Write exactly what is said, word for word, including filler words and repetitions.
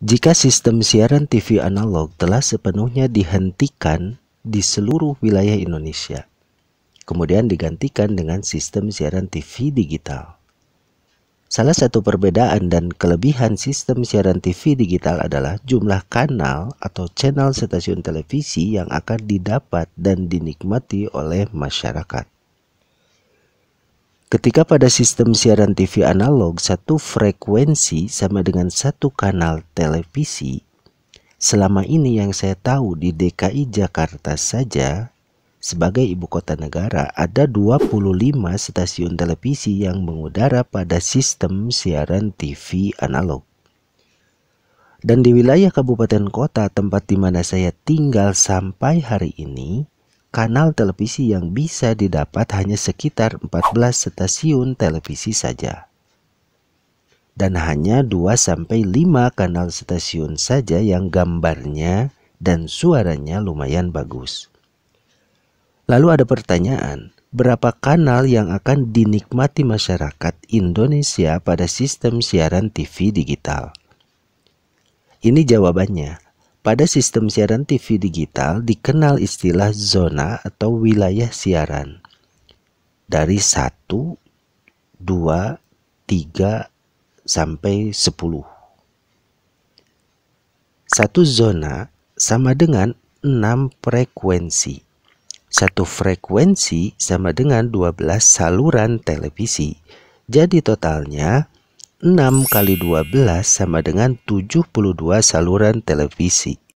Jika sistem siaran T V analog telah sepenuhnya dihentikan di seluruh wilayah Indonesia, kemudian digantikan dengan sistem siaran T V digital. Salah satu perbedaan dan kelebihan sistem siaran T V digital adalah jumlah kanal atau channel stasiun televisi yang akan didapat dan dinikmati oleh masyarakat. Ketika pada sistem siaran T V analog satu frekuensi sama dengan satu kanal televisi, selama ini yang saya tahu di D K I Jakarta saja sebagai ibu kota negara ada dua puluh lima stasiun televisi yang mengudara pada sistem siaran T V analog. Dan di wilayah kabupaten kota tempat di mana saya tinggal sampai hari ini, kanal televisi yang bisa didapat hanya sekitar empat belas stasiun televisi saja. Dan hanya dua sampai lima kanal stasiun saja yang gambarnya dan suaranya lumayan bagus. Lalu ada pertanyaan, berapa kanal yang akan dinikmati masyarakat Indonesia pada sistem siaran T V digital? Ini jawabannya. Pada sistem siaran T V digital dikenal istilah zona atau wilayah siaran dari satu, dua, tiga, sampai sepuluh. Satu zona sama dengan enam frekuensi. Satu frekuensi sama dengan dua belas saluran televisi. Jadi totalnya enam kali dua belas sama dengan tujuh puluh dua saluran televisi.